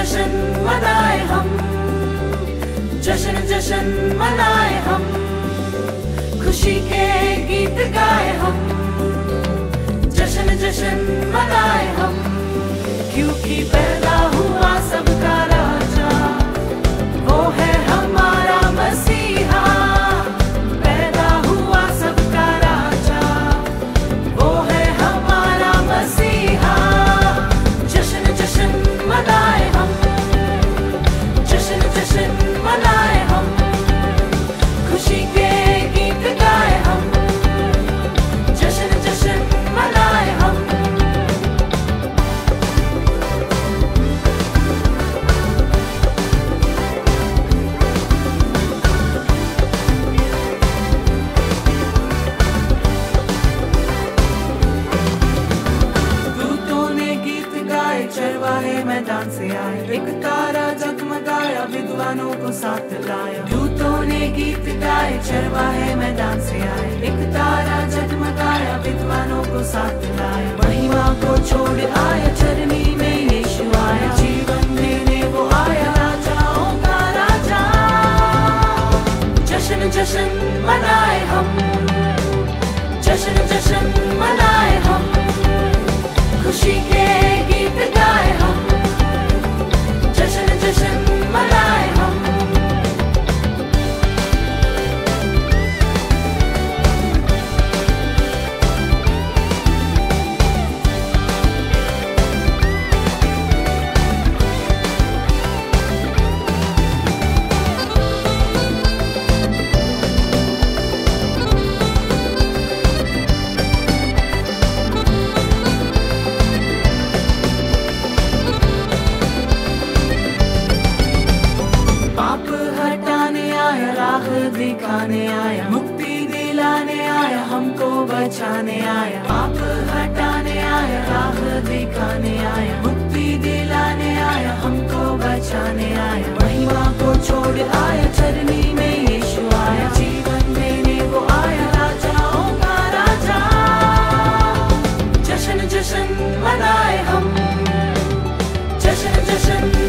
जश्न मनाए हम, जश्न जश्न मनाए हम, खुशी के गीत गाए हम, जश्न जश्न मनाए हम, क्योंकि पैदा हुआ सबका राजा, वो है हमारा मसीहा। मैदान से आए एक तारा जगमगाया, विद्वानों को साथ लाया। दूतों ने गीत गाए, चरवाहे मैदान से आए एक तारा जगमगाया, विद्वानों को साथ लाया। महिमा को छोड़ आया, चरनी में यीशु आया, जीवन देने वो आया, राजाओं का राजा। जश्न जश्न मनाए हम, जश्न जश्न मनाए हम, खुशी के गीत गाए हम, जश्न मनाए हम। दिखाने आया, मुक्ति दिलाने आया, हमको बचाने आया। पाप हटाने आया, राह दिखाने आया, मुक्ति दिलाने आया, हमको बचाने आया। महिमा को छोड़ आया, चरनी में यीशु आया, जीवन देने वो आया, राजाओं का राजा। जश्न जश्न मनाए हम, जश्न जश्न